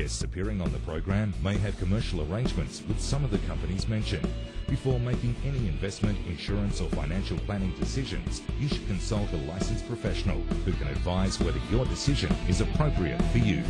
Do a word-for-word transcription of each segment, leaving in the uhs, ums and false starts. Guests appearing on the program may have commercial arrangements with some of the companies mentioned. Before making any investment, insurance or financial planning decisions, you should consult a licensed professional who can advise whether your decision is appropriate for you.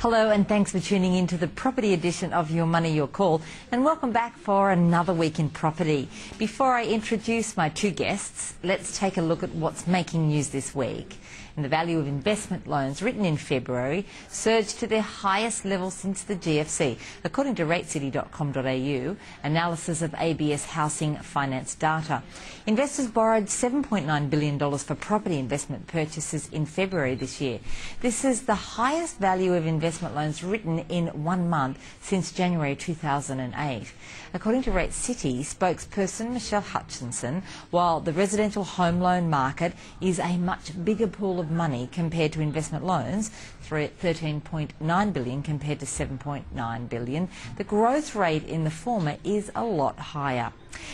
Hello and thanks for tuning in to the property edition of Your Money Your Call, and welcome back for another week in property. Before I introduce my two guests, let's take a look at what's making news this week. And the value of investment loans written in February surged to their highest level since the G F C. According to rate city dot com dot A U, analysis of A B S housing finance data. Investors borrowed seven point nine billion dollars for property investment purchases in February this year. This is the highest value of investment loans written in one month since January two thousand eight. According to Rate City spokesperson Michelle Hutchinson, while the residential home loan market is a much bigger pool of money compared to investment loans, thirteen point nine billion dollars compared to seven point nine billion dollars, the growth rate in the former is a lot higher.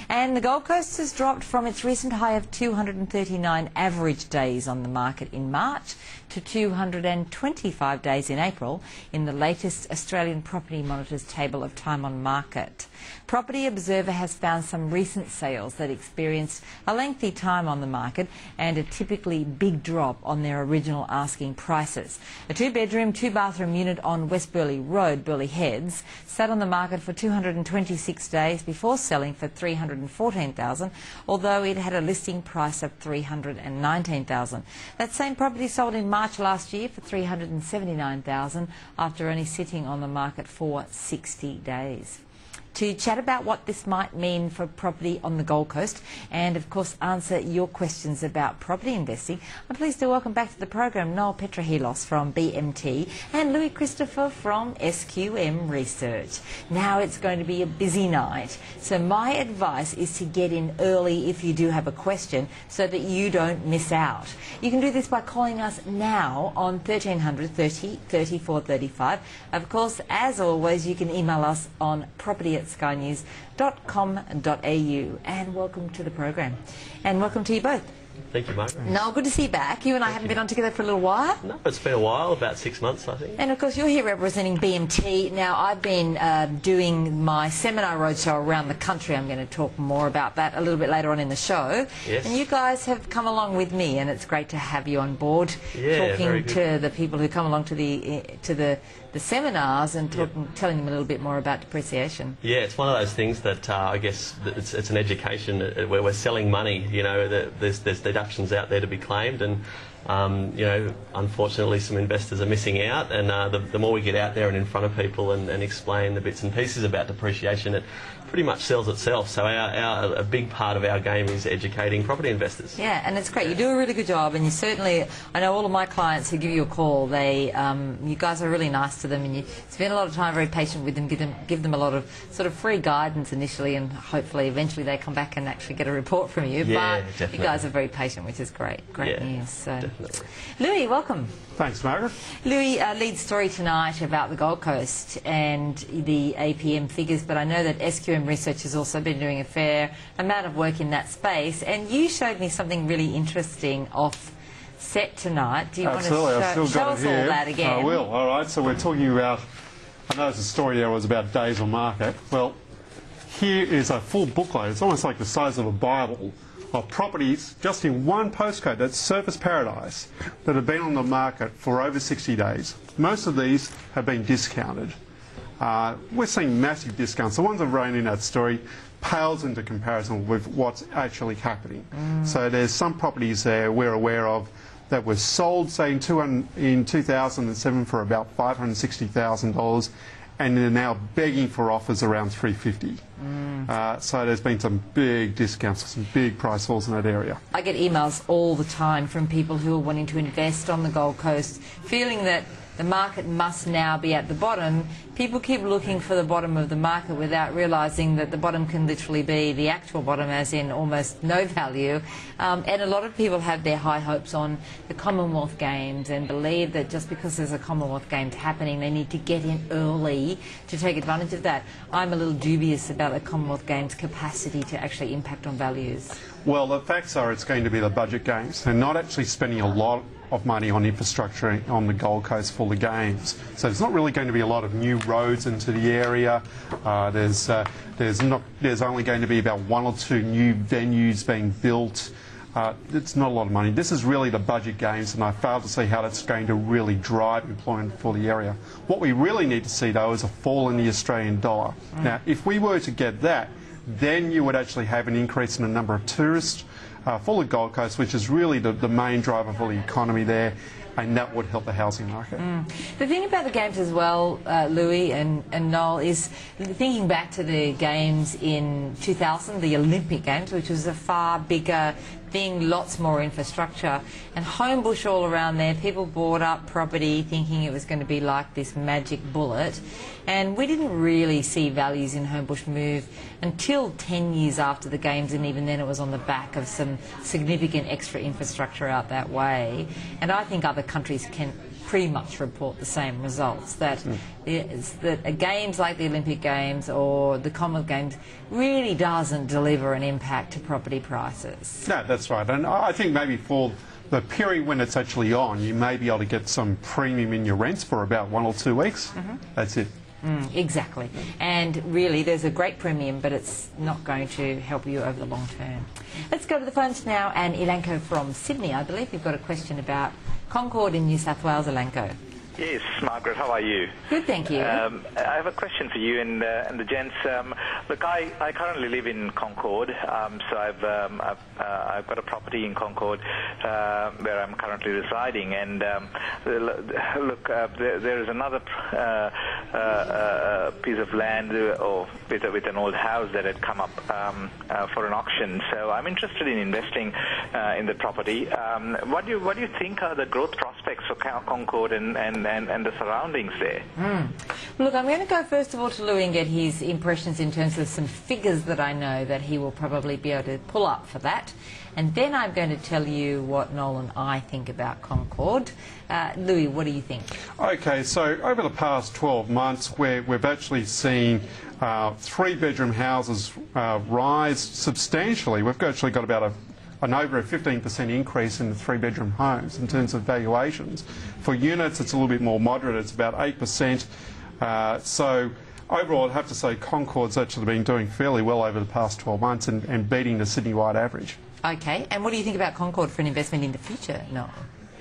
And the Gold Coast has dropped from its recent high of two hundred thirty-nine average days on the market in March to two hundred twenty-five days in April in the latest Australian Property Monitor's table of time on market. Property Observer has found some recent sales that experienced a lengthy time on the market and a typically big drop on their original asking prices. A two-bedroom, two-bathroom unit on West Burleigh Road, Burleigh Heads, sat on the market for two hundred twenty-six days before selling for three hundred fourteen thousand dollars, although it had a listing price of three hundred nineteen thousand dollars. That same property sold in March last year for three hundred seventy-nine thousand dollars after only sitting on the market for sixty days. To chat about what this might mean for property on the Gold Coast and, of course, answer your questions about property investing, I'm pleased to welcome back to the program Noel Petrohilos from B M T and Louis Christopher from S Q M Research. Now it's going to be a busy night, so my advice is to get in early if you do have a question so that you don't miss out. You can do this by calling us now on thirteen hundred thirty thirty-four thirty-five. Of course, as always, you can email us on property at sky news dot com dot A U, and welcome to the program. And welcome to you both. Thank you, Margaret. Noel, good to see you back. You and I Thank haven't you. been on together for a little while. No, it's been a while, about six months, I think. And, of course, you're here representing B M T. Now, I've been uh, doing my seminar roadshow around the country. I'm going to talk more about that a little bit later on in the show. Yes. And you guys have come along with me, and it's great to have you on board, yeah, talking to the people who come along to the, to the, the seminars and talking, yep. telling them a little bit more about depreciation. Yeah, it's one of those things that uh, I guess it's, it's an education where we're selling money. You know, there's, there's deductions out there to be claimed, and um, you know, unfortunately, some investors are missing out. And uh, the, the more we get out there and in front of people and, and explain the bits and pieces about depreciation, it pretty much sells itself. So our, our, a big part of our game is educating property investors. Yeah, and it's great. You do a really good job, and you certainly, I know all of my clients who give you a call, they, um, you guys are really nice to them, and you spend a lot of time very patient with them, give them, give them a lot of sort of free guidance initially, and hopefully eventually they come back and actually get a report from you. Yeah, but definitely. You guys are very patient, which is great. Great yeah, news. So. Definitely. Louis, welcome. Thanks, Margaret. Louis, uh, lead story tonight about the Gold Coast and the A P M figures, but I know that S Q M Research has also been doing a fair amount of work in that space, and you showed me something really interesting off set tonight. Do you Absolutely. want to show, I've still got show us all that again? I will. All right, so we're talking about, I know it's a story that was about days on market. Well, here is a full booklet. It's almost like the size of a Bible of properties just in one postcode, that's Surfers Paradise, that have been on the market for over sixty days. Most of these have been discounted. Uh, we're seeing massive discounts. The ones I've run in that story pales into comparison with what's actually happening. Mm. So there's some properties there we're aware of that were sold, say, in two thousand seven for about five hundred sixty thousand dollars, and they're now begging for offers around three hundred fifty thousand dollars. Mm. Uh, so there's been some big discounts, some big price falls in that area. I get emails all the time from people who are wanting to invest on the Gold Coast, feeling that the market must now be at the bottom people keep looking for the bottom of the market without realising that the bottom can literally be the actual bottom, as in almost no value. Um, and a lot of people have their high hopes on the Commonwealth Games and believe that just because there's a Commonwealth Games happening, they need to get in early to take advantage of that. I'm a little dubious about the Commonwealth Games' capacity to actually impact on values. Well, the facts are it's going to be the budget games. They're not actually spending a lot of money on infrastructure on the Gold Coast for the games. So there's not really going to be a lot of new roads into the area. Uh, there's uh, there's not there's only going to be about one or two new venues being built. Uh, it's not a lot of money. This is really the budget games, and I fail to see how that's going to really drive employment for the area. What we really need to see, though, is a fall in the Australian dollar. Mm. Now, if we were to get that, then you would actually have an increase in the number of tourists uh, for the Gold Coast, which is really the, the main driver for the economy there, and that would help the housing market. Mm. The thing about the Games as well, uh, Louis and, and Noel, is thinking back to the Games in two thousand, the Olympic Games, which was a far bigger thing, lots more infrastructure, and Homebush all around there, people bought up property thinking it was going to be like this magic bullet, and we didn't really see values in Homebush move until ten years after the Games, and even then it was on the back of some significant extra infrastructure out that way. And I think other countries can pretty much report the same results, that, mm. is, that games like the Olympic Games or the Commonwealth Games really doesn't deliver an impact to property prices. No, that's right. And I think maybe for the period when it's actually on, you may be able to get some premium in your rents for about one or two weeks. Mm-hmm. That's it. Mm, exactly. And really, there's a great premium, but it's not going to help you over the long term. Let's go to the phones now, and Ilanko from Sydney, I believe, you've got a question about Concord in New South Wales, Ilanko. Yes, Margaret, how are you? Good, thank you. Um, I have a question for you and, uh, and the gents. Um, look, I, I currently live in Concord, um, so I've, um, I've, uh, I've got a property in Concord uh, where I'm currently residing. And um, look, uh, there, there is another uh, uh, uh, piece of land or with, with an old house that had come up um, uh, for an auction. So I'm interested in investing uh, in the property. Um, what do you, what do you think are the growth prospects for Concord and, and And, and the surroundings there? Mm. Look, I'm going to go first of all to Louis and get his impressions in terms of some figures that I know that he will probably be able to pull up for that. And then I'm going to tell you what Noel and I think about Concord. Uh, Louis, what do you think? Okay, so over the past twelve months, where we've actually seen uh, three-bedroom houses uh, rise substantially. We've actually got about a an over a fifteen percent increase in the three-bedroom homes in terms of valuations. For units, it's a little bit more moderate. It's about eight percent. Uh, so overall, I'd have to say Concord's actually been doing fairly well over the past twelve months and, and beating the Sydney-wide average. Okay. And what do you think about Concord for an investment in the future, Noel?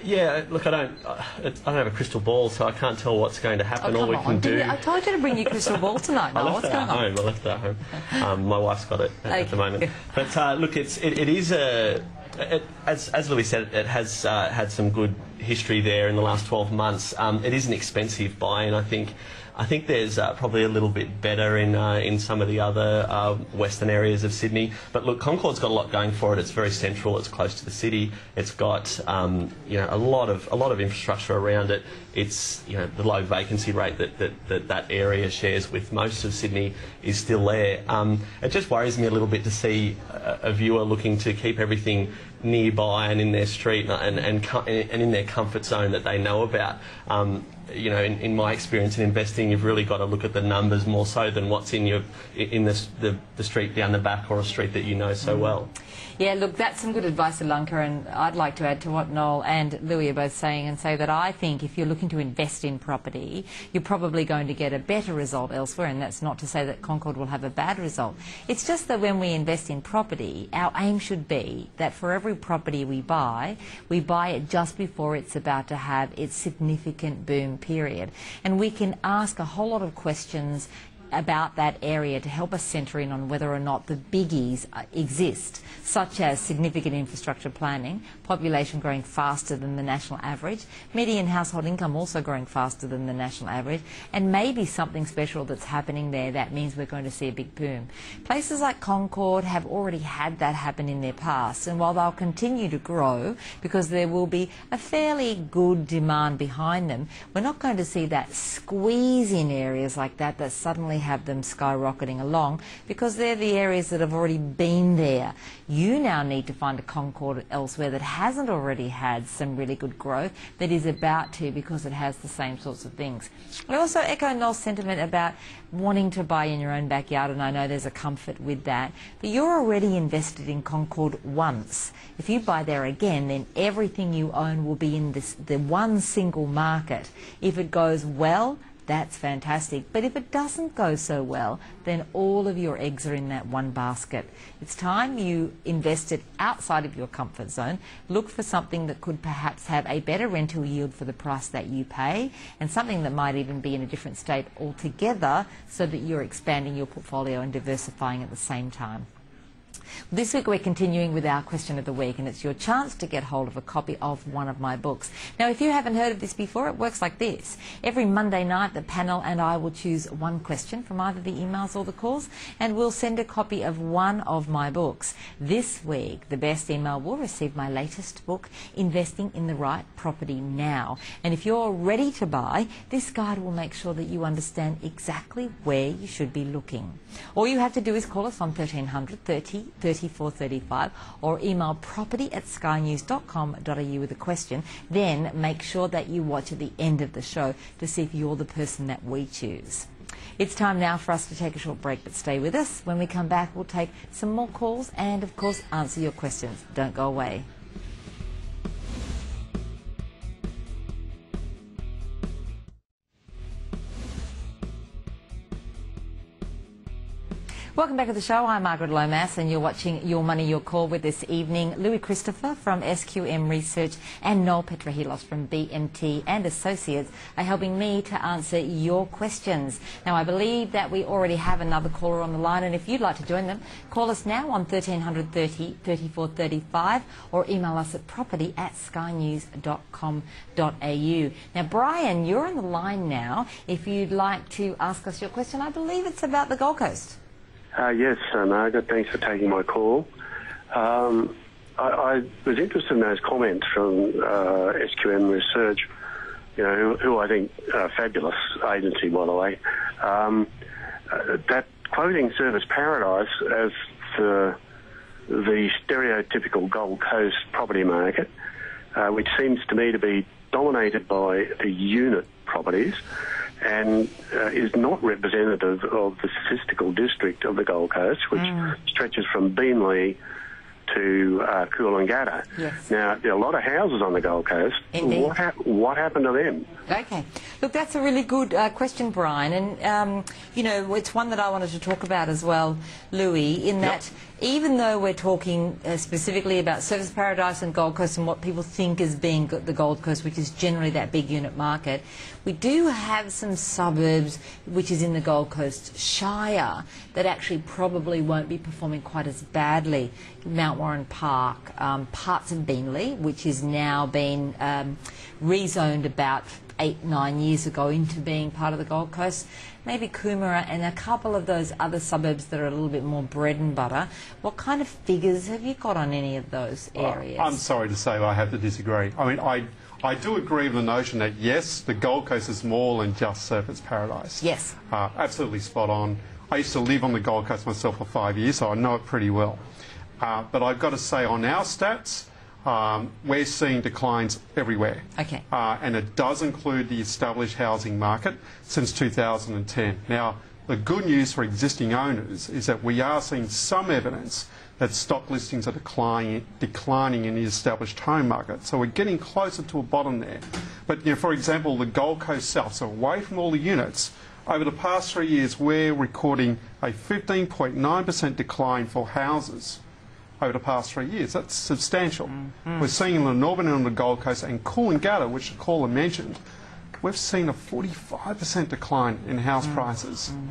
Yeah, look, I don't, I don't have a crystal ball, so I can't tell what's going to happen. Oh, All we on. can do. You, I told you to bring your crystal ball tonight. No, what's going on? I left that at home. Um, my wife's got it at, okay. at the moment. But uh, look, it's it, it is a. It, as, as Louis said, it has uh, had some good history there in the last twelve months. Um, it is an expensive buy, and I think I think there's uh, probably a little bit better in uh, in some of the other uh, western areas of Sydney. But look, Concord's got a lot going for it. It's very central. It's close to the city. It's got um, you know a lot of a lot of infrastructure around it. It's you know the low vacancy rate that that that, that area shares with most of Sydney is still there. Um, it just worries me a little bit to see a, a viewer looking to keep everything nearby and in their street and, and, and in their comfort zone that they know about. Um, you know, in, in my experience in investing, you've really got to look at the numbers more so than what's in your in the, the, the street down the back or a street that you know so well. Yeah, look, that's some good advice, Ilanka, and I'd like to add to what Noel and Louis are both saying and say that I think if you're looking to invest in property, you're probably going to get a better result elsewhere, and that's not to say that Concord will have a bad result. It's just that when we invest in property, our aim should be that for every property we buy, we buy it just before it's about to have its significant boom period. And we can ask a whole lot of questions about that area to help us centre in on whether or not the biggies exist, such as significant infrastructure planning, population growing faster than the national average, median household income also growing faster than the national average, and maybe something special that's happening there that means we're going to see a big boom. Places like Concord have already had that happen in their past, and while they'll continue to grow because there will be a fairly good demand behind them, we're not going to see that squeeze in areas like that that suddenly have them skyrocketing along, because they're the areas that have already been there. You now need to find a Concord elsewhere that hasn't already had some really good growth, that is about to, because it has the same sorts of things. I also echo Noel's sentiment about wanting to buy in your own backyard, and I know there's a comfort with that, but you're already invested in Concord once. If you buy there again, then everything you own will be in this the one single market. If it goes well, that's fantastic, but if it doesn't go so well, then all of your eggs are in that one basket. It's time you invested outside of your comfort zone. Look for something that could perhaps have a better rental yield for the price that you pay, and something that might even be in a different state altogether, so that you're expanding your portfolio and diversifying at the same time. This week we're continuing with our question of the week, and it's your chance to get hold of a copy of one of my books. Now, if you haven't heard of this before, it works like this. Every Monday night the panel and I will choose one question from either the emails or the calls, and we'll send a copy of one of my books. This week the best email will receive my latest book, Investing in the Right Property Now. And if you're ready to buy, this guide will make sure that you understand exactly where you should be looking. All you have to do is call us on thirteen hundred thirty thirty-four thirty-five or email property at sky news dot com dot a u with a question. Then make sure that you watch at the end of the show to see if you're the person that we choose. It's time now for us to take a short break, but stay with us. When we come back, we'll take some more calls and, of course, answer your questions. Don't go away. Welcome back to the show. I'm Margaret Lomas, and you're watching Your Money, Your Call with this evening Louis Christopher from S Q M Research and Noel Petrohilos from B M T and Associates are helping me to answer your questions. Now, I believe that we already have another caller on the line, and if you'd like to join them, call us now on thirteen hundred thirty thirty-four thirty-five or email us at property at sky news dot com dot a u. Now, Brian, you're on the line now. If you'd like to ask us your question, I believe it's about the Gold Coast. Uh, yes, uh, Margaret, thanks for taking my call. Um, I, I was interested in those comments from uh, S Q M Research, you know, who, who I think are a fabulous agency, by the way. Um, uh, that quoting Surfers Paradise as the, the stereotypical Gold Coast property market, uh, which seems to me to be dominated by the unit properties, and uh, is not representative of the statistical district of the Gold Coast, which mm. stretches from Beenleigh to uh, Coolangatta. Yes. Now, there are a lot of houses on the Gold Coast. Indeed. What, hap what happened to them? Okay. Look, that's a really good uh, question, Brian. And, um, you know, it's one that I wanted to talk about as well, Louis, in yep. that even though we're talking uh, specifically about Surfers Paradise and Gold Coast and what people think is being the Gold Coast, which is generally that big unit market, we do have some suburbs, which is in the Gold Coast Shire, that actually probably won't be performing quite as badly. Mount Warren Park, um, parts of Beenleigh, which has now been um, rezoned about eight, nine years ago into being part of the Gold Coast, maybe Coomera and a couple of those other suburbs that are a little bit more bread and butter. What kind of figures have you got on any of those areas? Uh, I'm sorry to say I have to disagree. I mean, I, I do agree with the notion that, yes, the Gold Coast is more than just Surfers Paradise. Yes. Uh, absolutely spot on. I used to live on the Gold Coast myself for five years, so I know it pretty well. Uh, but I've got to say, on our stats, Um, we're seeing declines everywhere, okay. uh, and it does include the established housing market since two thousand ten. Now, the good news for existing owners is that we are seeing some evidence that stock listings are declining, declining in the established home market. So we're getting closer to a bottom there. But, you know, for example, the Gold Coast South, so away from all the units, over the past three years, we're recording a fifteen point nine percent decline for houses over the past three years. That's substantial. Mm-hmm. We're seeing in the northern end of the Gold Coast and Coolangatta, which the caller mentioned, we've seen a forty-five percent decline in house mm-hmm. prices. Mm-hmm.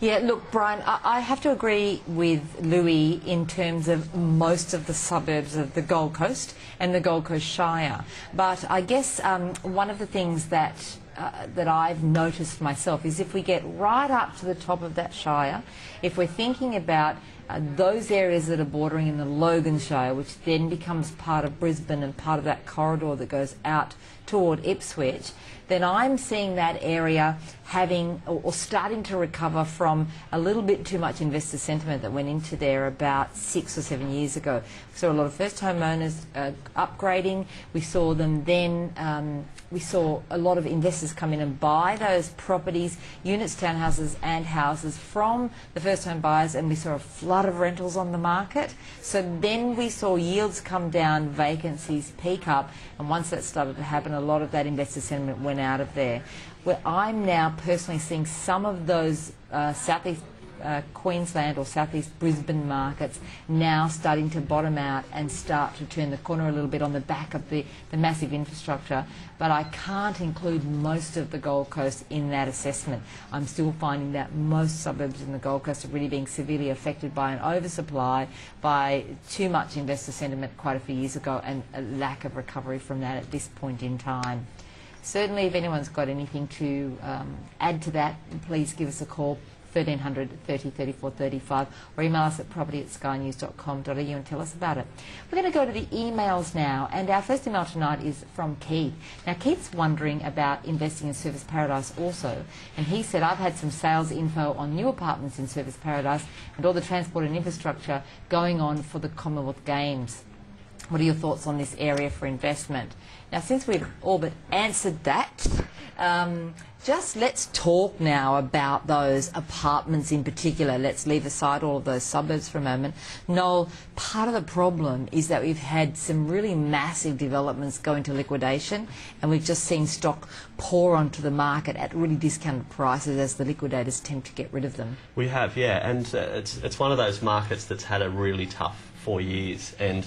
Yeah, look, Brian, I, I have to agree with Louis in terms of most of the suburbs of the Gold Coast and the Gold Coast Shire. But I guess um, one of the things that Uh, that I've noticed myself is if we get right up to the top of that shire, if we're thinking about uh, those areas that are bordering in the Logan Shire, which then becomes part of Brisbane and part of that corridor that goes out toward Ipswich, then I'm seeing that area having or, or starting to recover from a little bit too much investor sentiment that went into there about six or seven years ago. We saw a lot of first home owners uh, upgrading. We saw them then, um, we saw a lot of investors come in and buy those properties, units, townhouses and houses from the first home buyers, and we saw a flood of rentals on the market. So then we saw yields come down, vacancies peak up, and once that started to happen, a lot of that investor sentiment went out of there. Well, I'm now personally seeing some of those uh, southeast uh, Queensland or southeast Brisbane markets now starting to bottom out and start to turn the corner a little bit on the back of the, the massive infrastructure, but I can't include most of the Gold Coast in that assessment. I'm still finding that most suburbs in the Gold Coast are really being severely affected by an oversupply, by too much investor sentiment quite a few years ago, and a lack of recovery from that at this point in time. Certainly, if anyone's got anything to um, add to that, please give us a call, thirteen hundred thirty thirty-four thirty-five, or email us at property at sky news dot com dot a u and tell us about it. We're going to go to the emails now, and our first email tonight is from Keith. Now, Keith's wondering about investing in Surfers Paradise also, and he said, I've had some sales info on new apartments in Surfers Paradise and all the transport and infrastructure going on for the Commonwealth Games. What are your thoughts on this area for investment? Now, since we've all but answered that, um, just let's talk now about those apartments in particular. Let's leave aside all of those suburbs for a moment. Noel, part of the problem is that we've had some really massive developments go into liquidation, and we've just seen stock pour onto the market at really discounted prices as the liquidators attempt to get rid of them. We have, yeah, and uh, it's, it's one of those markets that's had a really tough four years and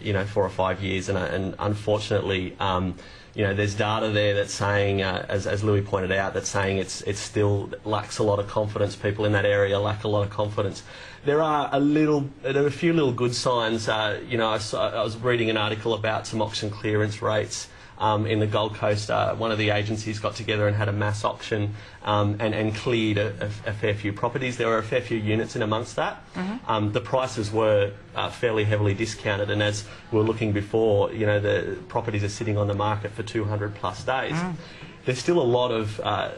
you know four or five years and, and unfortunately um, you know there's data there that's saying uh, as, as Louis pointed out, that's saying it's it still lacks a lot of confidence. People in that area lack a lot of confidence. There are a little there are a few little good signs. uh, you know I, saw, I was reading an article about some auction clearance rates um, in the Gold Coast. Uh, one of the agencies got together and had a mass auction um, and, and cleared a, a, a fair few properties. There were a fair few units in amongst that. Mm-hmm. um, the prices were Uh, fairly heavily discounted, and as we were looking before, you know, the properties are sitting on the market for two hundred plus days. Mm. There's still a lot of, uh,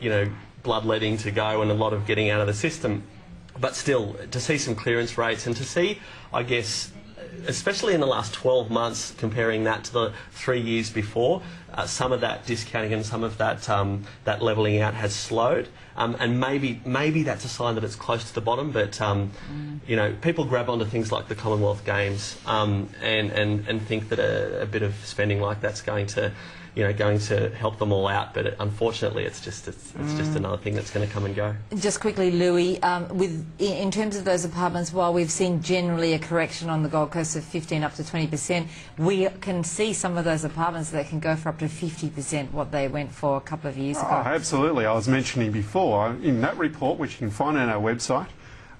you know, bloodletting to go and a lot of getting out of the system. But still, to see some clearance rates and to see, I guess, especially in the last twelve months, comparing that to the three years before, uh, some of that discounting and some of that um, that levelling out has slowed, um, and maybe maybe that's a sign that it's close to the bottom. But um, mm. you know, people grab onto things like the Commonwealth Games um, and and and think that a, a bit of spending like that's going to, you know, going to help them all out, but it, unfortunately, it's just it's, it's mm. just another thing that's going to come and go. Just quickly, Louis, um, with in terms of those apartments, while we've seen generally a correction on the Gold Coast of fifteen up to twenty percent, we can see some of those apartments that can go for up to fifty percent what they went for a couple of years ago. Oh, absolutely. I was mentioning before in that report, which you can find on our website,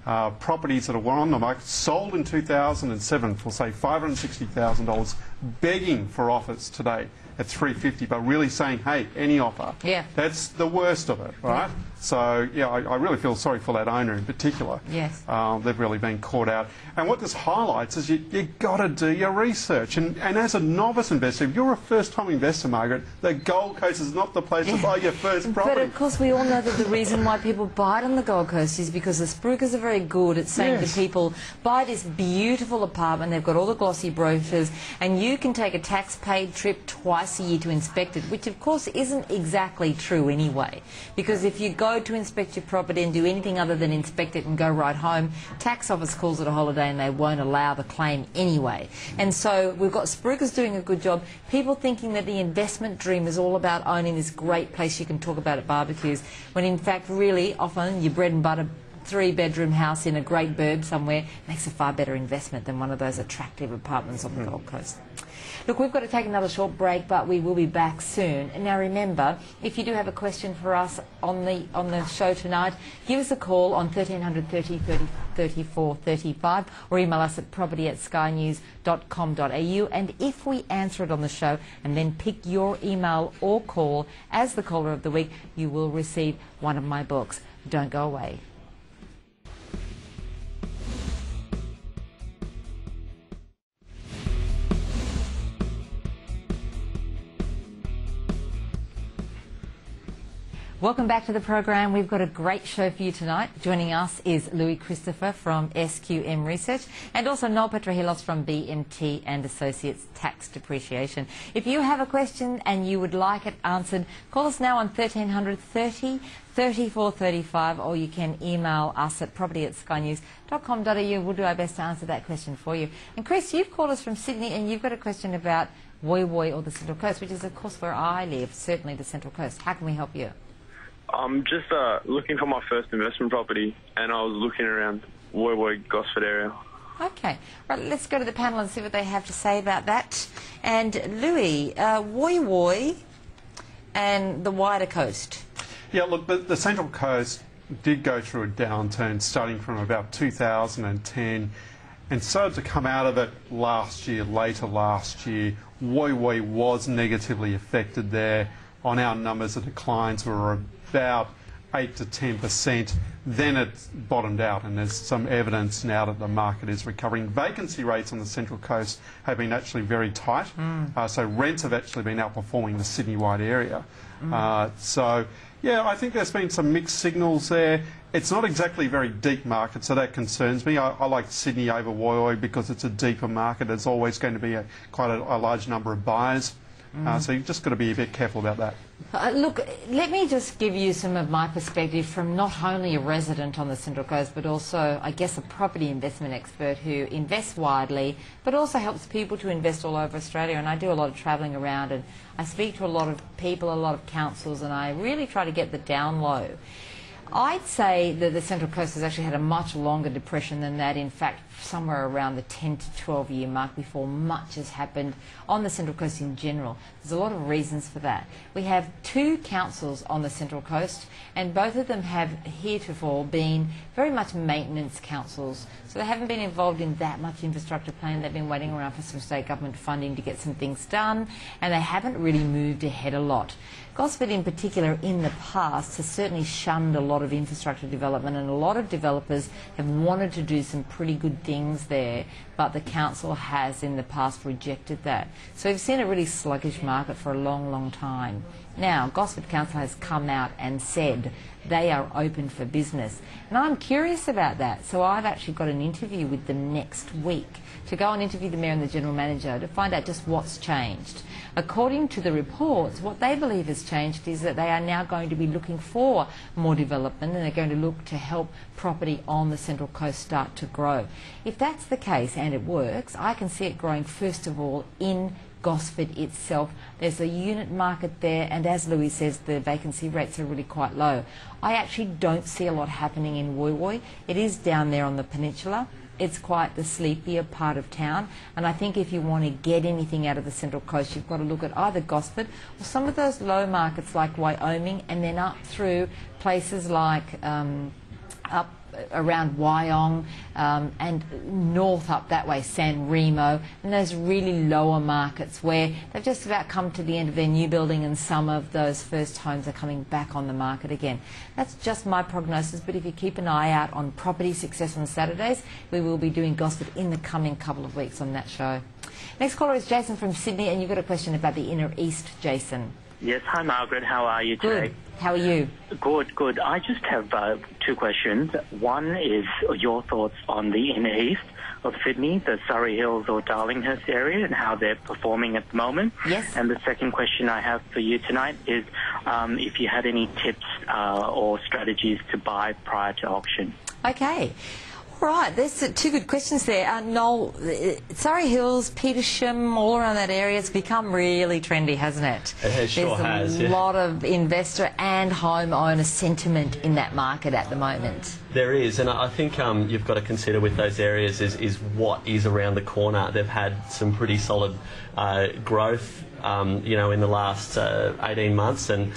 uh, properties that were on the market sold in two thousand seven for say five hundred sixty thousand dollars, begging for offers today at three fifty, but really saying, hey, any offer. Yeah. That's the worst of it, right? Yeah. So, yeah, I, I really feel sorry for that owner in particular. Yes. Um, they've really been caught out. And what this highlights is you, you got to do your research. And, and as a novice investor, if you're a first-time investor, Margaret, the Gold Coast is not the place yeah. to buy your first property. But, of course, we all know that the reason why people buy it on the Gold Coast is because the spookers are very good at saying yes. to people, buy this beautiful apartment, they've got all the glossy brochures, and you can take a tax-paid trip twice a year to inspect it, which of course isn't exactly true anyway, because if you go to inspect your property and do anything other than inspect it and go right home, tax office calls it a holiday and they won't allow the claim anyway. And so we've got spookers doing a good job, people thinking that the investment dream is all about owning this great place you can talk about at barbecues, when in fact really often your bread and butter three-bedroom house in a great burb somewhere makes a far better investment than one of those attractive apartments on the Gold Coast. Look, we've got to take another short break, but we will be back soon. Now, remember, if you do have a question for us on the on the show tonight, give us a call on thirteen hundred thirty, thirty, thirty-four, thirty-five or email us at property at sky news dot com dot a u. And if we answer it on the show and then pick your email or call as the caller of the week, you will receive one of my books. Don't go away. Welcome back to the program. We've got a great show for you tonight. Joining us is Louis Christopher from S Q M Research and also Noel Petrohilos from B M T and Associates Tax Depreciation. If you have a question and you would like it answered, call us now on thirteen hundred thirty, thirty-four thirty-five or you can email us at property at sky news dot com dot a u. We'll do our best to answer that question for you. And Chris, you've called us from Sydney and you've got a question about Woi Woi or the Central Coast, which is of course where I live, certainly the Central Coast. How can we help you? I'm just uh, looking for my first investment property, and I was looking around Woi Woi, Gosford area. Okay, right, let's go to the panel and see what they have to say about that. And Louis, uh, Woi Woi and the wider coast. Yeah, look, the, the Central Coast did go through a downturn starting from about two thousand ten, and started to come out of it last year, later last year. Woi Woi was negatively affected there. On our numbers, the declines were about eight to ten percent. Then it's bottomed out, and there's some evidence now that the market is recovering. Vacancy rates on the Central Coast have been actually very tight, mm. uh, so rents have actually been outperforming the Sydney-wide area. Mm. Uh, so, yeah, I think there's been some mixed signals there. It's not exactly a very deep market, so that concerns me. I, I like Sydney over Woi Woi because it's a deeper market. There's always going to be a, quite a, a large number of buyers. Mm. Uh, so you've just got to be a bit careful about that. Uh, look, let me just give you some of my perspective from not only a resident on the Central Coast, but also, I guess, a property investment expert who invests widely, but also helps people to invest all over Australia. And I do a lot of travelling around, and I speak to a lot of people, a lot of councils, and I really try to get the down low. I'd say that the Central Coast has actually had a much longer depression than that. In fact, somewhere around the ten to twelve year mark before much has happened on the Central Coast in general. There's a lot of reasons for that. We have two councils on the Central Coast, and both of them have heretofore been very much maintenance councils. So they haven't been involved in that much infrastructure planning. They've been waiting around for some state government funding to get some things done, and they haven't really moved ahead a lot. Gosford in particular in the past has certainly shunned a lot of infrastructure development, and a lot of developers have wanted to do some pretty good things there, but the council has in the past rejected that. So we've seen a really sluggish market for a long, long time. Now, Gosford Council has come out and said they are open for business. And I'm curious about that, so I've actually got an interview with them next week to go and interview the Mayor and the General Manager to find out just what's changed. According to the reports, what they believe has changed is that they are now going to be looking for more development, and they're going to look to help property on the Central Coast start to grow. If that's the case, and it works, I can see it growing first of all in Gosford itself. There's a unit market there, and as Louis says, the vacancy rates are really quite low. I actually don't see a lot happening in Woi Woi. It is down there on the peninsula. It's quite the sleepier part of town, and I think if you want to get anything out of the Central Coast, you've got to look at either Gosford or some of those low markets like Wyoming, and then up through places like um, up around Wyong um, and north up that way, San Remo, and those really lower markets where they've just about come to the end of their new building, and some of those first homes are coming back on the market again. That's just my prognosis, but if you keep an eye out on Property Success on Saturdays, we will be doing Gosford in the coming couple of weeks on that show. Next caller is Jason from Sydney, and you've got a question about the Inner East, Jason. Yes, hi Margaret, how are you today? Good. How are you? Good, good. I just have uh, two questions. One is your thoughts on the inner east of Sydney, the Surry Hills or Darlinghurst area, and how they're performing at the moment. Yes. And the second question I have for you tonight is um, if you had any tips uh, or strategies to buy prior to auction. Okay. Right, there's two good questions there. Uh, Noel, Surry Hills, Petersham, all around that area, it's become really trendy, hasn't it? It sure has. There's a lot of investor and homeowner sentiment in that market at the moment. There is, and I think um, you've got to consider with those areas is, is what is around the corner. They've had some pretty solid uh, growth, um, you know, in the last uh, eighteen months, and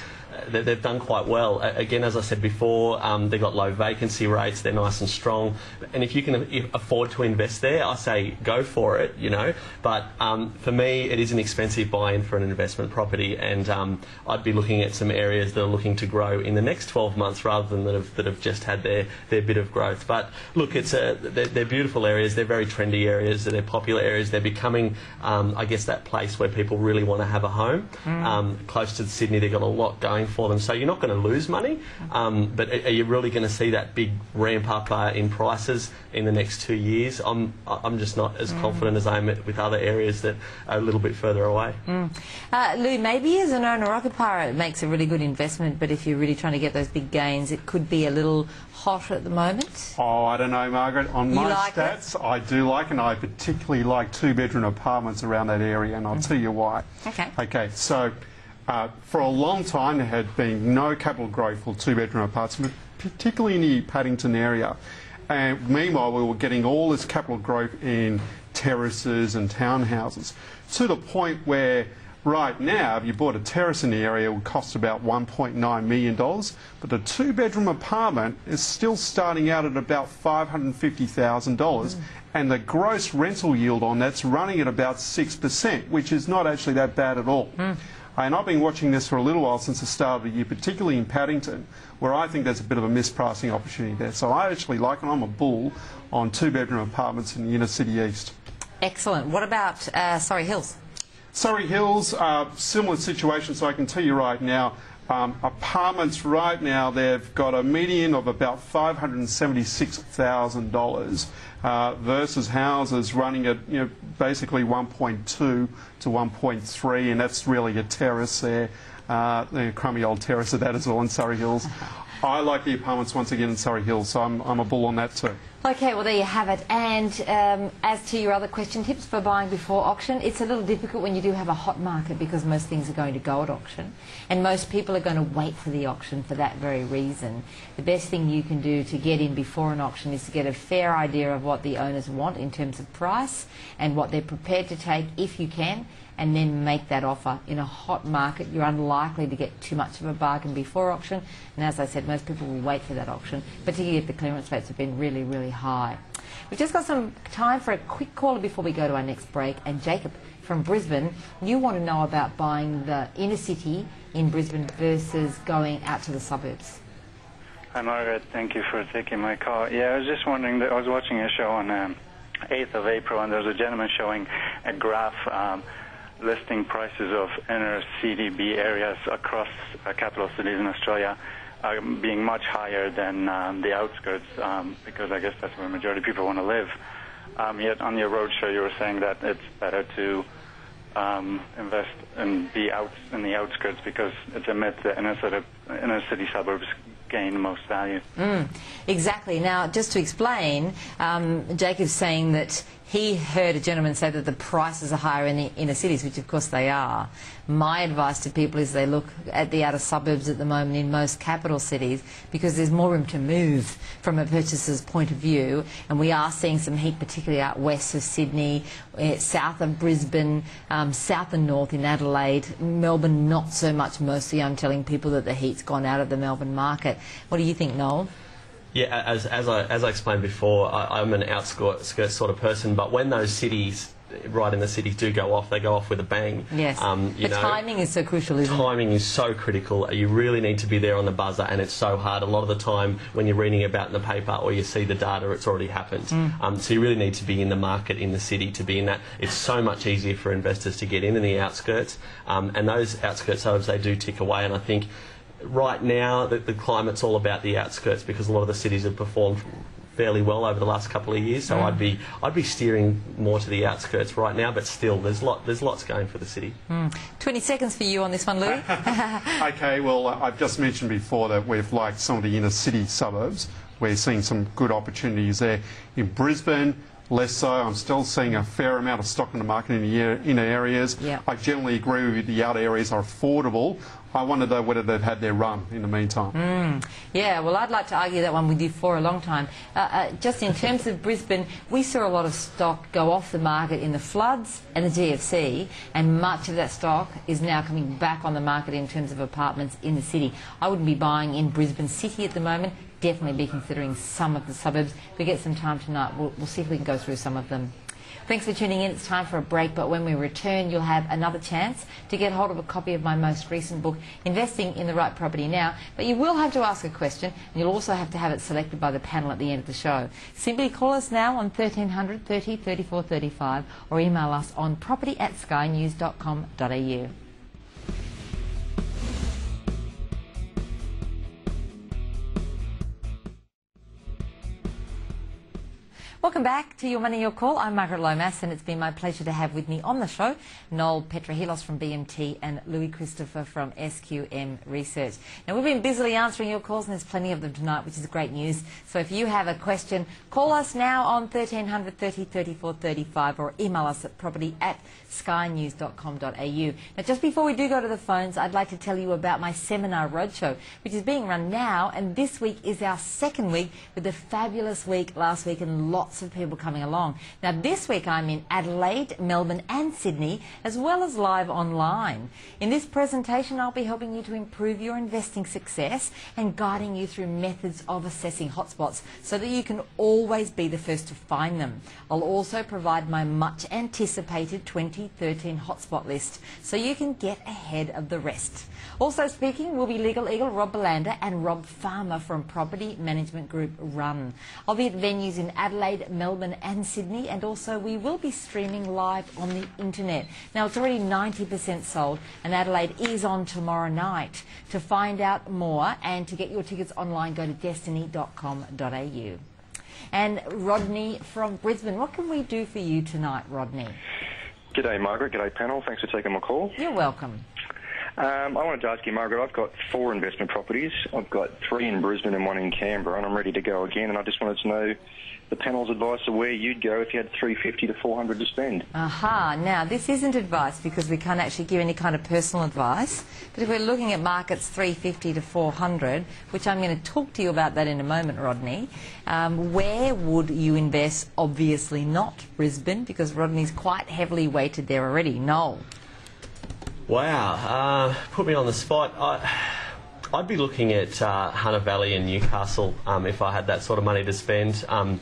they've done quite well. Again, as I said before, um, they've got low vacancy rates, they're nice and strong, and if you can afford to invest there, I say go for it, you know. But um, for me, it is an expensive buy-in for an investment property, and um, I'd be looking at some areas that are looking to grow in the next twelve months rather than that have, that have just had their, their bit of growth. But look, it's a, they're, they're beautiful areas, they're very trendy areas, they're popular areas, they're becoming, um, I guess, that place where people really want to have a home. Mm. Um, close to Sydney, they've got a lot going for them, so you're not going to lose money, um, but are you really going to see that big ramp up uh, in prices in the next two years? I'm I'm just not as mm. confident as I am with other areas that are a little bit further away. Mm. Uh, Lou, maybe as an owner-occupier, it makes a really good investment, but if you're really trying to get those big gains, it could be a little hot at the moment. Oh, I don't know, Margaret. On you my like stats, it? I do like, and I particularly like two-bedroom apartments around that area, and I'll mm. tell you why. Okay. Okay. So. Uh, for a long time, there had been no capital growth for two-bedroom apartments, particularly in the Paddington area. And meanwhile, we were getting all this capital growth in terraces and townhouses, to the point where right now, if you bought a terrace in the area, it would cost about one point nine million dollars, but the two-bedroom apartment is still starting out at about five hundred fifty thousand dollars, mm. and the gross rental yield on that's running at about six percent, which is not actually that bad at all. Mm. And I've been watching this for a little while since the start of the year, particularly in Paddington, where I think there's a bit of a mispricing opportunity there. So I actually like, and I'm a bull on two-bedroom apartments in the inner city east. Excellent. What about uh, Surry Hills? Surry Hills, uh, similar situation, so I can tell you right now, um, apartments right now, they've got a median of about five hundred seventy-six thousand dollars. Uh, versus houses running at, you know, basically one point two to one point three, and that's really a terrace there, uh, a crummy old terrace of that as well in Surry Hills. I like the apartments once again in Surry Hills, so I'm, I'm a bull on that too. Okay, well there you have it. And um, as to your other question, tips for buying before auction, it's a little difficult when you do have a hot market because most things are going to go at auction, and most people are going to wait for the auction for that very reason. The best thing you can do to get in before an auction is to get a fair idea of what the owners want in terms of price and what they're prepared to take if you can, and then make that offer. In a hot market, you're unlikely to get too much of a bargain before auction, and as I said, most people will wait for that auction, particularly if the clearance rates have been really, really high. Hi. We've just got some time for a quick caller before we go to our next break. And Jacob from Brisbane, you want to know about buying the inner city in Brisbane versus going out to the suburbs. Hi Margaret, thank you for taking my call. Yeah, I was just wondering, that I was watching a show on um, eighth of April, and there was a gentleman showing a graph um, listing prices of inner C D B areas across uh, capital cities in Australia. Uh, being much higher than um, the outskirts, um, because I guess that's where the majority of people want to live. Um, yet on your roadshow you were saying that it's better to um, invest and be out in the outskirts because it's a myth that inner city, inner city suburbs gain the most value. Mm, exactly. Now, just to explain, um, Jacob's saying that he heard a gentleman say that the prices are higher in the inner cities, which of course they are. My advice to people is they look at the outer suburbs at the moment in most capital cities, because there's more room to move from a purchaser's point of view, and we are seeing some heat particularly out west of Sydney, south of Brisbane, um, south and north in Adelaide, Melbourne not so much. Mostly I'm telling people that the heat's gone out of the Melbourne market. What do you think, Noel? Yeah, as, as, I, as I explained before, I, I'm an outskirts sort of person, but when those cities right in the cities do go off, they go off with a bang. Yes, um, you but know, timing is so crucial, isn't timing it? Timing is so critical. You really need to be there on the buzzer, and it's so hard. A lot of the time when you're reading about in the paper or you see the data, it's already happened. Mm. Um, so you really need to be in the market, in the city, to be in that. It's so much easier for investors to get in than the outskirts, um, and those outskirts suburbs, they do tick away, and I think right now, the, the climate's all about the outskirts because a lot of the cities have performed fairly well over the last couple of years. So mm. I'd be I'd be steering more to the outskirts right now. But still, there's lot there's lots going for the city. Mm. Twenty seconds for you on this one, Lou. Okay. Well, I've just mentioned before that we've liked some of the inner city suburbs. we're seeing some good opportunities there. In Brisbane, less so. I'm still seeing a fair amount of stock in the market in the inner areas. Yeah. I generally agree with you, the outer areas are affordable. I wonder though whether they've had their run in the meantime. Mm. Yeah, well, I'd like to argue that one with you for a long time. Uh, uh, just in terms of Brisbane, we saw a lot of stock go off the market in the floods and the G F C, and much of that stock is now coming back on the market in terms of apartments in the city. I wouldn't be buying in Brisbane City at the moment. Definitely be considering some of the suburbs. We get some time tonight. We'll, we'll see if we can go through some of them. Thanks for tuning in. It's time for a break, but when we return, you'll have another chance to get hold of a copy of my most recent book, Investing in the Right Property Now. But you will have to ask a question, and you'll also have to have it selected by the panel at the end of the show. Simply call us now on thirteen hundred thirty thirty-four thirty-five or email us on property at sky news dot com dot a u. Welcome back to Your Money, Your Call. I'm Margaret Lomas, and it's been my pleasure to have with me on the show Noel Petrohilos from B M T and Louis Christopher from S Q M Research. Now, we've been busily answering your calls, and there's plenty of them tonight, which is great news. So if you have a question, call us now on thirteen hundred thirty thirty-four thirty-five or email us at property at sky news dot com dot a u. Now, just before we do go to the phones, I'd like to tell you about my seminar roadshow, which is being run now, and this week is our second week with a fabulous week last week and lots Lots of people coming along. Now this week I'm in Adelaide, Melbourne and Sydney, as well as live online. In this presentation I'll be helping you to improve your investing success and guiding you through methods of assessing hotspots so that you can always be the first to find them. I'll also provide my much anticipated twenty thirteen hotspot list so you can get ahead of the rest. Also speaking will be Legal Eagle Rob Belander and Rob Farmer from Property Management Group Run. I'll be at venues in Adelaide, Melbourne and Sydney, and also we will be streaming live on the internet. Now it's already ninety percent sold, and Adelaide is on tomorrow night. To find out more and to get your tickets online, go to destiny dot com dot a u. And Rodney from Brisbane, what can we do for you tonight, Rodney? G'day Margaret, g'day panel, thanks for taking my call. You're welcome. Um, I wanted to ask you, Margaret, I've got four investment properties. I've got three in Brisbane and one in Canberra, and I'm ready to go again, and I just wanted to know the panel's advice of where you'd go if you had three hundred fifty to four hundred to spend. Aha. Now, this isn't advice because we can't actually give any kind of personal advice, but if we're looking at markets three fifty to four hundred, which I'm going to talk to you about that in a moment, Rodney, um, where would you invest? Obviously not Brisbane, because Rodney's quite heavily weighted there already. Noel? Wow. Uh, put me on the spot. I... I'd be looking at uh, Hunter Valley and Newcastle um, if I had that sort of money to spend. Um,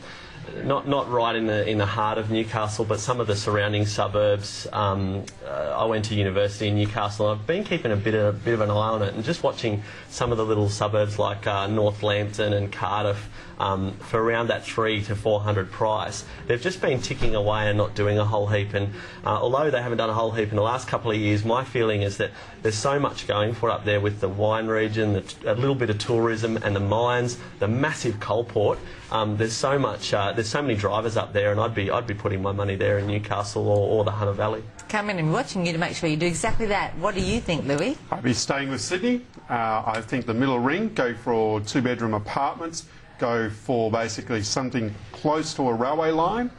not not right in the in the heart of Newcastle, but some of the surrounding suburbs. Um, uh, I went to university in Newcastle, and I've been keeping a bit of a bit of an eye on it, and just watching some of the little suburbs like uh, Northampton and Cardiff um, for around that three to four hundred price. They've just been ticking away and not doing a whole heap. And uh, although they haven't done a whole heap in the last couple of years, my feeling is that there's so much going for it up there with the wine region, the t a little bit of tourism, and the mines, the massive coal port. Um, there's so much. Uh, there's so many drivers up there, and I'd be I'd be putting my money there in Newcastle or, or the Hunter Valley. Come in and watching you to make sure you do exactly that. What do you think, Louis? I'd be staying with Sydney. Uh, I think the middle ring. Go for two-bedroom apartments. Go for basically something close to a railway line.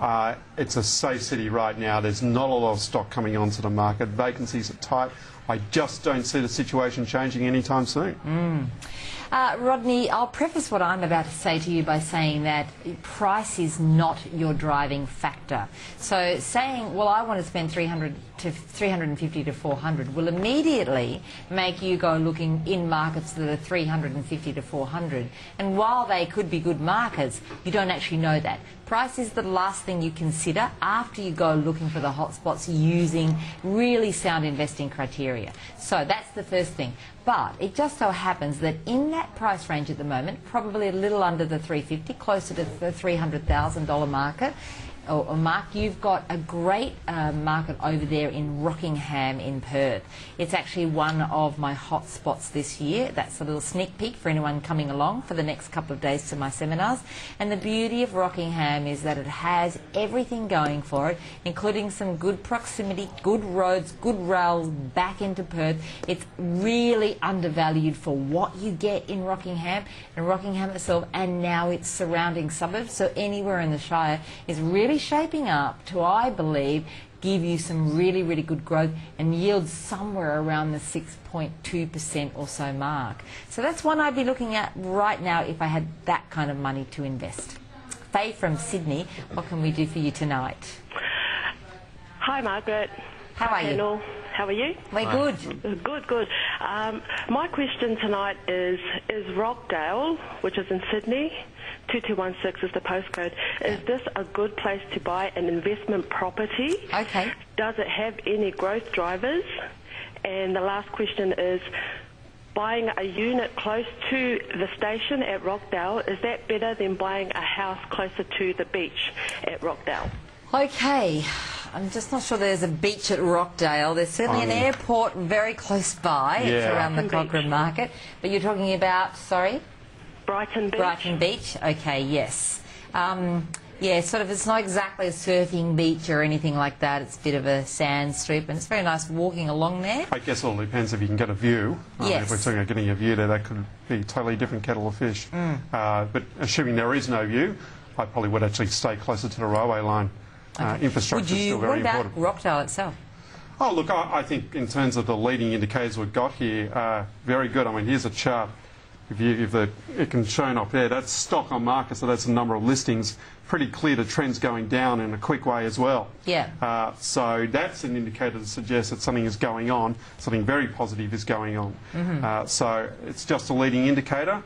Uh, it's a safe city right now. There's not a lot of stock coming onto the market. Vacancies are tight. I just don't see the situation changing anytime soon. Mm. Uh, Rodney, I'll preface what I'm about to say to you by saying that price is not your driving factor. So saying, well, I want to spend three hundred to three fifty to four hundred will immediately make you go looking in markets that are three fifty to four hundred. And while they could be good markets, you don't actually know that. Price is the last thing you consider after you go looking for the hotspots using really sound investing criteria. So that's the first thing. But it just so happens that in that price range at the moment, probably a little under the three fifty, closer to the three hundred thousand dollar market, Oh, oh, Mark, you've got a great uh, market over there in Rockingham in Perth. It's actually one of my hot spots this year. That's a little sneak peek for anyone coming along for the next couple of days to my seminars. And the beauty of Rockingham is that it has everything going for it, including some good proximity, good roads, good rails back into Perth. It's really undervalued for what you get in Rockingham and Rockingham itself, and now its surrounding suburbs. So anywhere in the Shire is really shaping up to, I believe, give you some really, really good growth and yield somewhere around the six point two percent or so mark. So that's one I'd be looking at right now if I had that kind of money to invest. Faye from Sydney, what can we do for you tonight? Hi, Margaret. How are you? How are you? We're good. Good, good. Um, my question tonight is, is Rockdale, which is in Sydney, two two one six is the postcode. Is this a good place to buy an investment property? Okay. Does it have any growth drivers? And the last question is, buying a unit close to the station at Rockdale, is that better than buying a house closer to the beach at Rockdale? Okay. I'm just not sure there's a beach at Rockdale. There's certainly oh, yeah. an airport very close by. Yeah. It's around the Cochrane Market. But you're talking about, sorry? Brighton Beach. Brighton Beach, okay, yes. Um, yeah, sort of, it's not exactly a surfing beach or anything like that. It's a bit of a sand strip, and it's very nice walking along there. I guess it all depends if you can get a view. Yes. Um, if we're talking about getting a view there, that could be a totally different kettle of fish. Mm. Uh, but assuming there is no view, I probably would actually stay closer to the railway line. Okay. Uh, infrastructure is still very important. What about Rockdale itself? Oh, look, I, I think in terms of the leading indicators we've got here, uh, very good. I mean, here's a chart. If, you, if the, it can shown up there, that's stock on market, so that's a number of listings. Pretty clear the trend's going down in a quick way as well. Yeah. Uh, so that's an indicator that suggests that something is going on, something very positive is going on. Mm-hmm. uh, so it's just a leading indicator,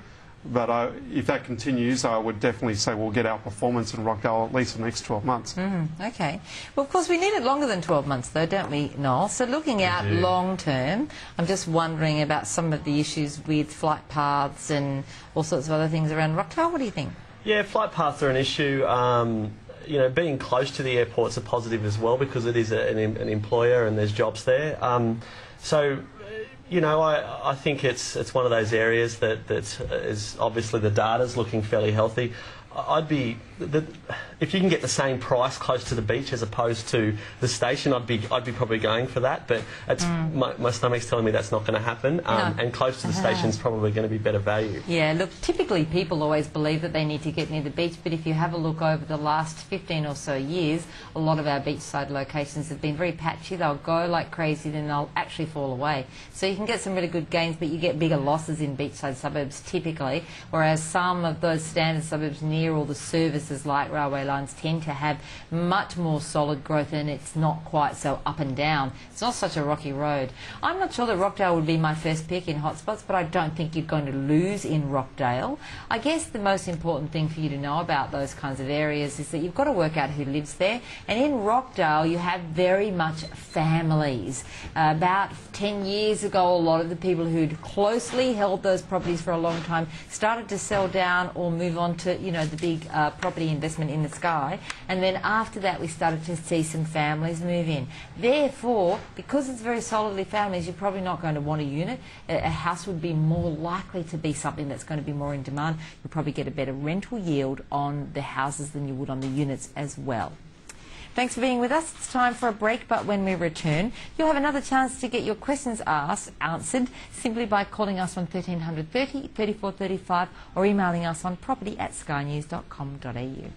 but I, if that continues, I would definitely say we'll get our performance in Rockdale at least for the next twelve months. Mm-hmm. Okay. Well, of course, we need it longer than twelve months, though, don't we, Noel? So looking out yeah. long term, I'm just wondering about some of the issues with flight paths and all sorts of other things around Rockdale. What do you think? Yeah, flight paths are an issue. Um, you know, being close to the airport's a positive as well because it is a, an, an employer and there's jobs there. Um, so... You know, I, I think it's it's one of those areas that, that is obviously the data's looking fairly healthy. I'd be, the, if you can get the same price close to the beach as opposed to the station, I'd be I'd be probably going for that. But it's, mm. my, my stomach's telling me that's not going to happen. Um, no. And close to the station's probably going to be better value. Yeah, look, typically people always believe that they need to get near the beach, but if you have a look over the last fifteen or so years, a lot of our beachside locations have been very patchy. They'll go like crazy, then they'll actually fall away. So you can get some really good gains, but you get bigger losses in beachside suburbs typically, whereas some of those standard suburbs near all the services like railway lines tend to have much more solid growth, and it's not quite so up and down. It's not such a rocky road. I'm not sure that Rockdale would be my first pick in hotspots, but I don't think you're going to lose in Rockdale. I guess the most important thing for you to know about those kinds of areas is that you've got to work out who lives there, and in Rockdale you have very much families. Uh, about ten years ago, a lot of the people who'd closely held those properties for a long time started to sell down or move on to, you know, the big uh, property investment in the sky, and then after that we started to see some families move in. Therefore, because it's very solidly families, you're probably not going to want a unit. A, a house would be more likely to be something that's going to be more in demand. You'll probably get a better rental yield on the houses than you would on the units as well. Thanks for being with us. It's time for a break, but when we return, you'll have another chance to get your questions asked, answered simply by calling us on one three hundred thirty, thirty-four thirty-five or emailing us on property at sky news dot com dot a u.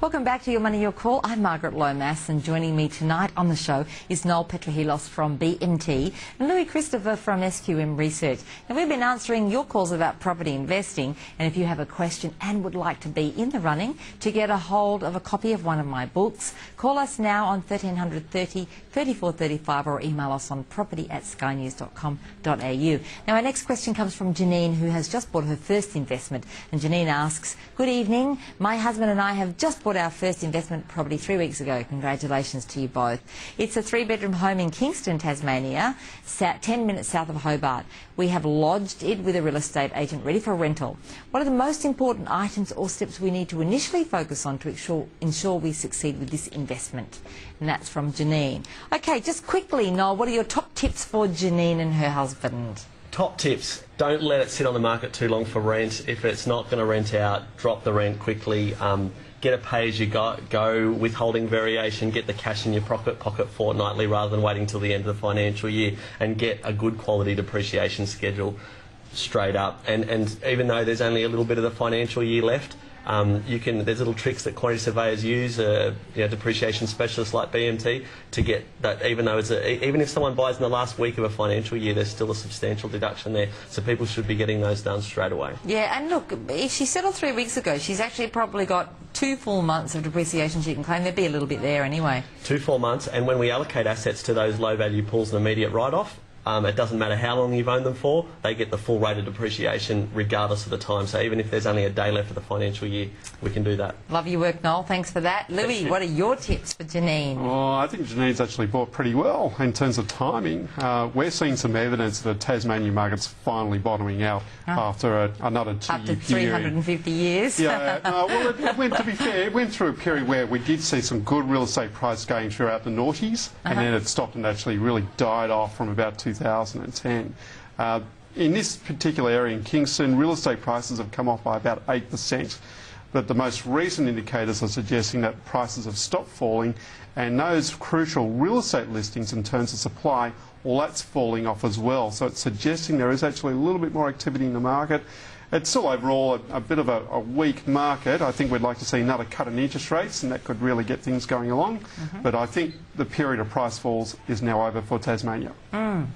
Welcome back to Your Money, Your Call. I'm Margaret Lomas, and joining me tonight on the show is Noel Petrohilos from B M T and Louis Christopher from S Q M Research. Now, we've been answering your calls about property investing, and if you have a question and would like to be in the running to get a hold of a copy of one of my books, call us now on one three hundred thirty, thirty-four thirty-five or email us on property at sky news dot com dot a u. Now, our next question comes from Janine, who has just bought her first investment, and Janine asks, good evening, my husband and I have just bought bought our first investment property three weeks ago. Congratulations to you both. It's a three-bedroom home in Kingston, Tasmania, ten minutes south of Hobart. We have lodged it with a real estate agent ready for rental. What are the most important items or steps we need to initially focus on to ensure, ensure we succeed with this investment? And that's from Janine. Okay, just quickly, Noel, what are your top tips for Janine and her husband? Top tips. Don't let it sit on the market too long for rent. If it's not going to rent out, drop the rent quickly. Um, get a pay-as-you-go withholding variation. Get the cash in your pocket, pocket fortnightly rather than waiting till the end of the financial year, and get a good quality depreciation schedule straight up. And, and even though there's only a little bit of the financial year left, Um, you can. There's little tricks that quantity surveyors use, uh, you know, depreciation specialists like B M T, to get that. Even though it's a, even if someone buys in the last week of a financial year, there's still a substantial deduction there. So people should be getting those done straight away. Yeah, and look, if she settled three weeks ago, she's actually probably got two full months of depreciation she can claim. There'd be a little bit there anyway. Two full months, and when we allocate assets to those low-value pools, an immediate write-off. Um, it doesn't matter how long you've owned them for, they get the full rate of depreciation regardless of the time. So even if there's only a day left of the financial year, we can do that. Love your work, Noel. Thanks for that. Louis, what are your tips for Janine? Oh, I think Janine's actually bought pretty well in terms of timing. Uh, we're seeing some evidence that the Tasmanian market's finally bottoming out oh. after a, another two after year three hundred fifty years. Yeah, uh, well, it, it went, to be fair, it went through a period where we did see some good real estate price going throughout the noughties, uh-huh. and then it stopped and actually really died off from about two thousand ten. Uh, in this particular area in Kingston, real estate prices have come off by about eight percent, but the most recent indicators are suggesting that prices have stopped falling, and those crucial real estate listings in terms of supply, all that's falling off as well. So it's suggesting there is actually a little bit more activity in the market. It's still overall a, a bit of a, a weak market. I think we'd like to see another cut in interest rates, and that could really get things going along. Mm-hmm. But I think the period of price falls is now over for Tasmania. Mm.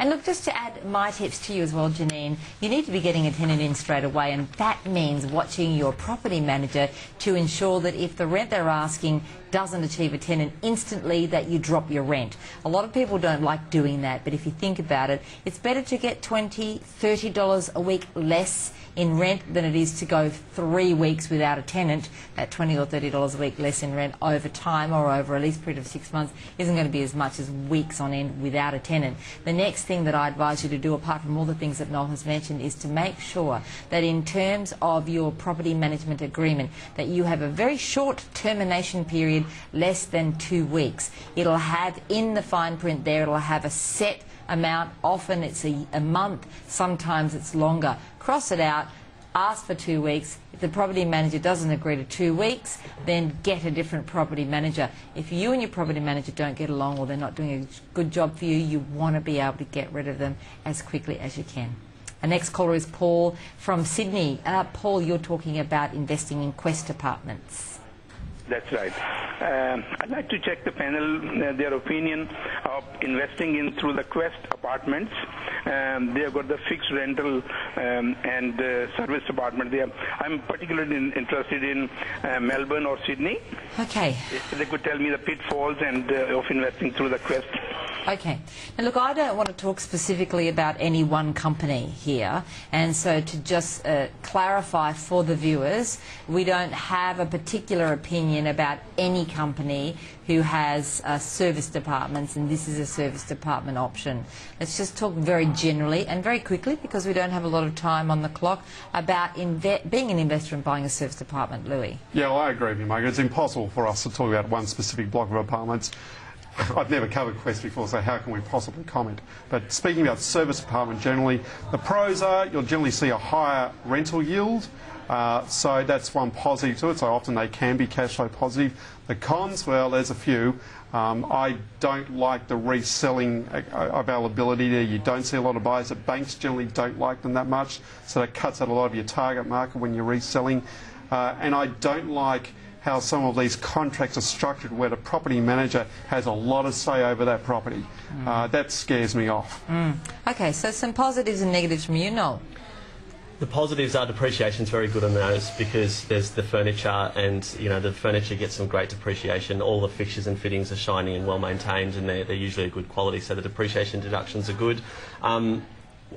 And look, just to add my tips to you as well, Janine, you need to be getting a tenant in straight away, and that means watching your property manager to ensure that if the rent they're asking doesn't achieve a tenant instantly, that you drop your rent. A lot of people don't like doing that, but if you think about it, it's better to get twenty dollars, thirty dollars a week less in rent than it is to go three weeks without a tenant. That twenty dollars or thirty dollars a week less in rent over time, or over a lease period of six months, isn't going to be as much as weeks on end without a tenant. The next thing that I advise you to do, apart from all the things that Noel has mentioned, is to make sure that in terms of your property management agreement that you have a very short termination period, less than two weeks. It'll have in the fine print there, it'll have a set amount. Often it's a, a month, sometimes it's longer. Cross it out, ask for two weeks. If the property manager doesn't agree to two weeks, then get a different property manager. If you and your property manager don't get along, or they're not doing a good job for you, you want to be able to get rid of them as quickly as you can. Our next caller is Paul from Sydney. Uh, Paul, you're talking about investing in Quest Apartments. That's right. Um, I'd like to check the panel, uh, their opinion of investing in through the Quest Apartments. Um, they've got the fixed rental um, and uh, service apartment there. I'm particularly in, interested in uh, Melbourne or Sydney. Okay. If they could tell me the pitfalls and uh, of investing through the Quest. Okay. Now, look, I don't want to talk specifically about any one company here, and so to just uh, clarify for the viewers, we don't have a particular opinion about any company who has uh, service departments, and this is a service department option. Let's just talk very generally and very quickly, because we don't have a lot of time on the clock, about being an investor and buying a service department, Louis. Yeah, well, I agree with you, Mike. It's impossible for us to talk about one specific block of apartments. I've never covered Quest before, so how can we possibly comment? But speaking about service apartment generally, the pros are you'll generally see a higher rental yield, uh, so that's one positive to it. So often they can be cash flow positive. The cons, well, there's a few. Um, I don't like the reselling availability there. You don't see a lot of buyers. The banks generally don't like them that much, so that cuts out a lot of your target market when you're reselling. Uh, and I don't like how some of these contracts are structured where the property manager has a lot of say over that property. Mm. Uh, that scares me off. Mm. Okay, so some positives and negatives from you, Noel. The positives are depreciation's very good on those, because there's the furniture, and you know the furniture gets some great depreciation. All the fixtures and fittings are shiny and well maintained, and they're, they're usually a good quality, so the depreciation deductions are good. Um,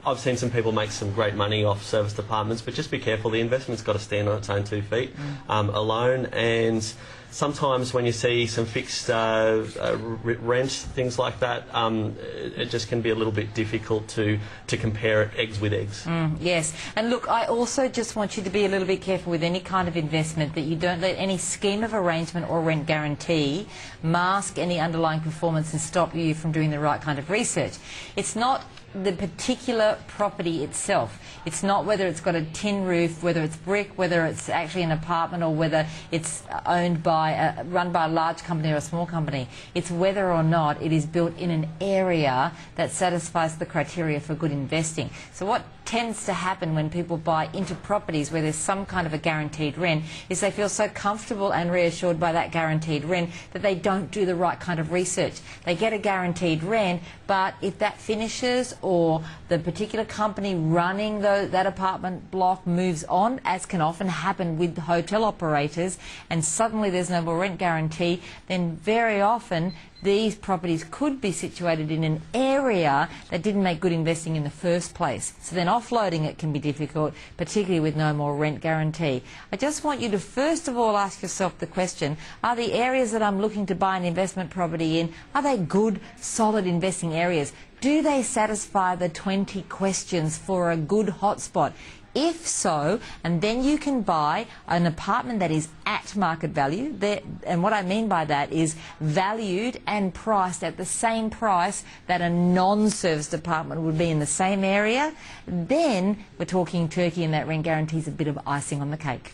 I've seen some people make some great money off serviced apartments, but just be careful, the investment's got to stand on its own two feet mm. um, alone. And sometimes when you see some fixed uh, uh, rent, things like that, um, it just can be a little bit difficult to, to compare eggs with eggs. Mm, yes. And look, I also just want you to be a little bit careful with any kind of investment, that you don't let any scheme of arrangement or rent guarantee mask any underlying performance and stop you from doing the right kind of research. It's not the particular property itself. It's not whether it's got a tin roof, whether it's brick, whether it's actually an apartment, or whether it's owned by, a, run by a large company or a small company. It's whether or not it is built in an area that satisfies the criteria for good investing. So what tends to happen when people buy into properties where there's some kind of a guaranteed rent is they feel so comfortable and reassured by that guaranteed rent that they don't do the right kind of research. They get a guaranteed rent, but if that finishes or the particular company running the, that apartment block moves on, as can often happen with hotel operators, and suddenly there's no more rent guarantee, then very often these properties could be situated in an area that didn't make good investing in the first place. So then offloading it can be difficult, particularly with no more rent guarantee. I just want you to first of all ask yourself the question, are the areas that I'm looking to buy an investment property in, are they good, solid investing areas? Do they satisfy the twenty questions for a good hotspot? If so, and then you can buy an apartment that is at market value, and what I mean by that is valued and priced at the same price that a non-serviced apartment would be in the same area, then we're talking turkey, and that rent guarantee is a bit of icing on the cake.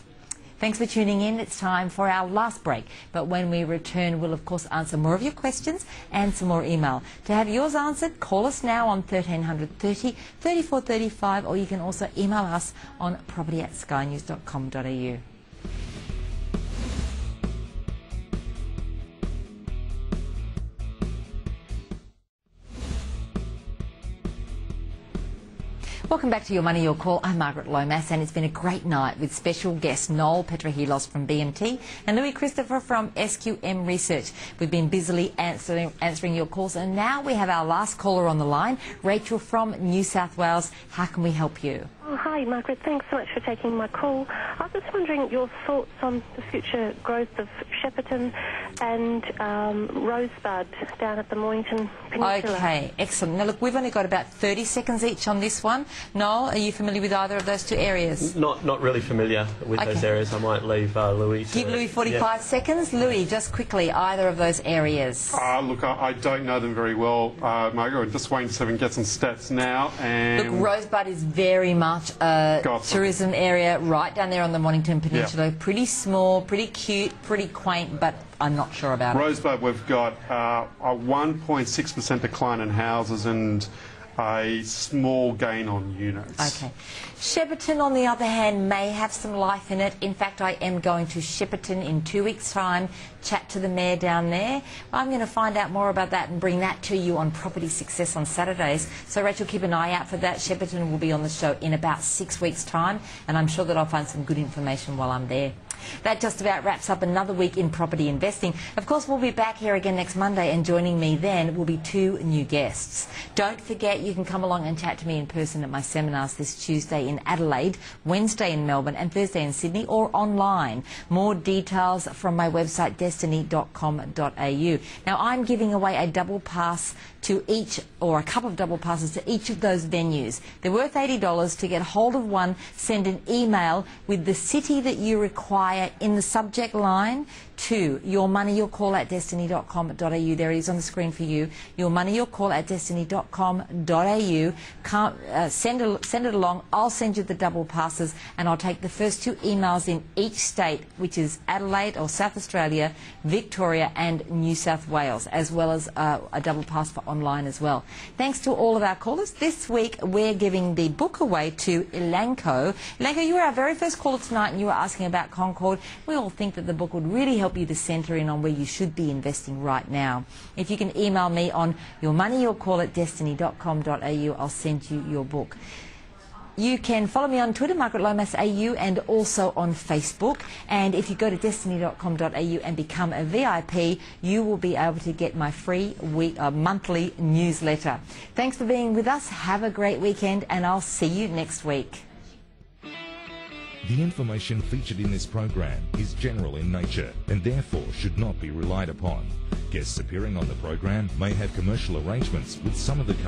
Thanks for tuning in. It's time for our last break. But when we return, we'll of course answer more of your questions and some more email. To have yours answered, call us now on thirteen hundred thirty, thirty-four thirty-five, or you can also email us on property at sky news dot com dot a u. Welcome back to Your Money, Your Call. I'm Margaret Lomas, and it's been a great night with special guests Noel Petrohilos from B M T and Louis Christopher from S Q M Research. We've been busily answering, answering your calls, and now we have our last caller on the line, Rachel from New South Wales. How can we help you? Oh, hi, Margaret. Thanks so much for taking my call. I was just wondering your thoughts on the future growth of Shepparton and um, Rosebud down at the Mornington Peninsula. Okay, excellent. Now, look, we've only got about thirty seconds each on this one. Noel, are you familiar with either of those two areas? Not not really familiar with okay. those areas. I might leave uh, Louis. Give Louis forty-five yeah. seconds. Louis, just quickly, either of those areas. Uh, look, I, I don't know them very well, uh, Margaret. I'm just waiting to see if we can get some stats now. And look, Rosebud is very much a Gosford. tourism area right down there on the Mornington Peninsula. Yeah. Pretty small, pretty cute, pretty quaint, but I'm not sure about Rosebud, it. Rosebud, we've got uh, a one point six percent decline in houses and a small gain on units. Okay. Shepparton, on the other hand, may have some life in it. In fact, I am going to Shepparton in two weeks' time, chat to the mayor down there. I'm going to find out more about that and bring that to you on Property Success on Saturdays. So, Rachel, keep an eye out for that. Shepparton will be on the show in about six weeks' time, and I'm sure that I'll find some good information while I'm there. That just about wraps up another week in property investing. Of course, we'll be back here again next Monday, and joining me then will be two new guests. Don't forget, you can come along and chat to me in person at my seminars this Tuesday in Adelaide, Wednesday in Melbourne, and Thursday in Sydney, or online. More details from my website, destiny dot com dot a u. Now, I'm giving away a double pass to each, or a couple of double passes to each of those venues. They're worth eighty dollars. To get hold of one, send an email with the city that you require in the subject line to Your Money, Your Call at destiny dot com dot a u. There it is on the screen for you. Your Money, Your Call at destiny dot com dot a u. Uh, send, a, send it along. I'll send you the double passes, and I'll take the first two emails in each state, which is Adelaide or South Australia, Victoria and New South Wales, as well as uh, a double pass for online as well. Thanks to all of our callers. This week we're giving the book away to Ilanko. Ilanko, you were our very first caller tonight, and you were asking about Concord. We all think that the book would really help you to centre in on where you should be investing right now. If you can email me on Your Money, Your Call at destiny dot com dot a u, I'll send you your book. You can follow me on Twitter, Margaret Lomas A U, and also on Facebook. And if you go to destiny dot com dot A U and become a V I P, you will be able to get my free week, uh, monthly newsletter. Thanks for being with us. Have a great weekend, and I'll see you next week. The information featured in this program is general in nature and therefore should not be relied upon. Guests appearing on the program may have commercial arrangements with some of the companies.